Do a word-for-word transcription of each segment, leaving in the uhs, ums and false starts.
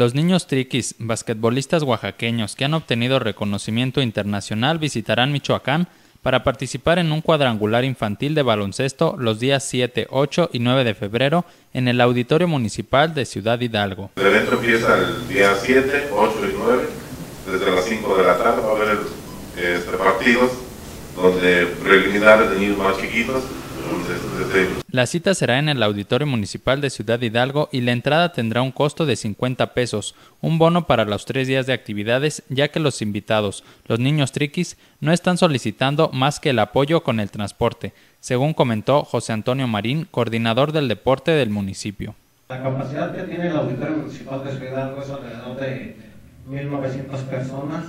Los niños triquis, basquetbolistas oaxaqueños que han obtenido reconocimiento internacional, visitarán Michoacán para participar en un cuadrangular infantil de baloncesto los días siete, ocho y nueve de febrero en el Auditorio Municipal de Ciudad Hidalgo. El evento empieza el día siete, ocho y nueve, desde las cinco de la tarde. Va a haber este, partidos donde preliminares de niños más chiquitos. La cita será en el Auditorio Municipal de Ciudad Hidalgo y la entrada tendrá un costo de cincuenta pesos, un bono para los tres días de actividades, ya que los invitados, los niños triquis, no están solicitando más que el apoyo con el transporte, según comentó José Antonio Marín, coordinador del deporte del municipio. La capacidad que tiene el Auditorio Municipal de Ciudad Hidalgo es alrededor de mil novecientas personas.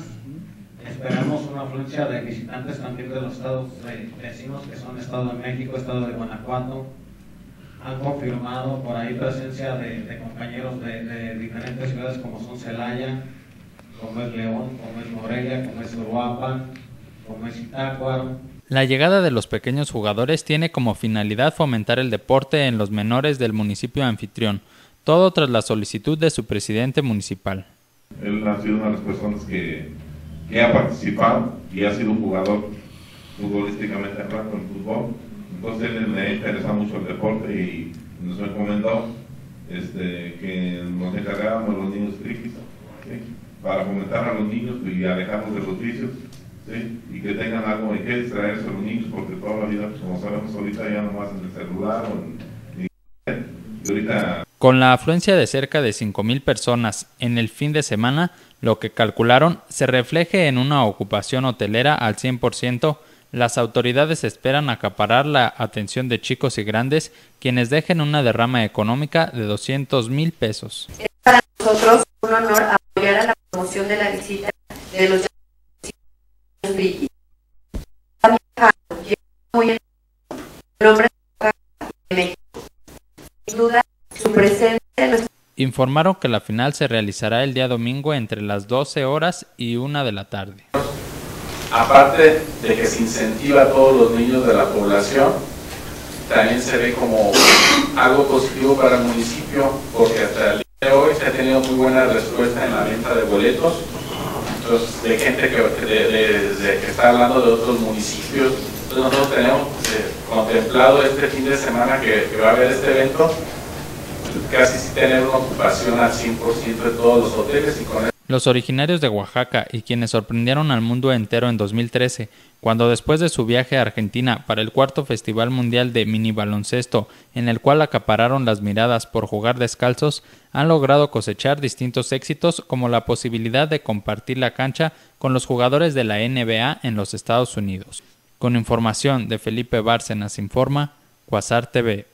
Esperamos una afluencia de visitantes también de los estados vecinos, que son Estado de México, Estado de Guanajuato. Han confirmado por ahí presencia de, de compañeros de, de diferentes ciudades como son Celaya, como es León, como es Morelia, como es Uruapan, como es Itácuaro. La llegada de los pequeños jugadores tiene como finalidad fomentar el deporte en los menores del municipio anfitrión, todo tras la solicitud de su presidente municipal. Él ha sido una de las personas que que ha participado y ha sido un jugador futbolísticamente hablando en fútbol, entonces le interesa mucho el deporte y nos recomendó este, que nos encargáramos los niños triquis, ¿sí?, para fomentar a los niños y alejarnos de los vicios, ¿sí?, y que tengan algo en que distraerse los niños, porque toda la vida, pues, como sabemos ahorita, ya nomás en el celular o en internet, y ahorita... Con la afluencia de cerca de cinco mil personas en el fin de semana, lo que calcularon se refleje en una ocupación hotelera al cien por ciento, las autoridades esperan acaparar la atención de chicos y grandes, quienes dejen una derrama económica de doscientos mil pesos. Es para nosotros un honor apoyar a la promoción de la visita de los triquis. Muy nombre de México. Sin duda, su presencia nos... Informaron que la final se realizará el día domingo entre las doce horas y una de la tarde. Aparte de que se incentiva a todos los niños de la población, también se ve como algo positivo para el municipio, porque hasta el día de hoy se ha tenido muy buena respuesta en la venta de boletos. Entonces, de gente que, de, de, de, que está hablando de otros municipios. Entonces, nosotros tenemos eh, contemplado este fin de semana que, que va a haber este evento, casi sin tener una ocupación al cien por ciento de todos los hoteles. Y con el... Los originarios de Oaxaca y quienes sorprendieron al mundo entero en dos mil trece, cuando después de su viaje a Argentina para el cuarto Festival Mundial de Mini Baloncesto, en el cual acapararon las miradas por jugar descalzos, han logrado cosechar distintos éxitos, como la posibilidad de compartir la cancha con los jugadores de la N B A en los Estados Unidos. Con información de Felipe Bárcenas, informa Cuasar T V.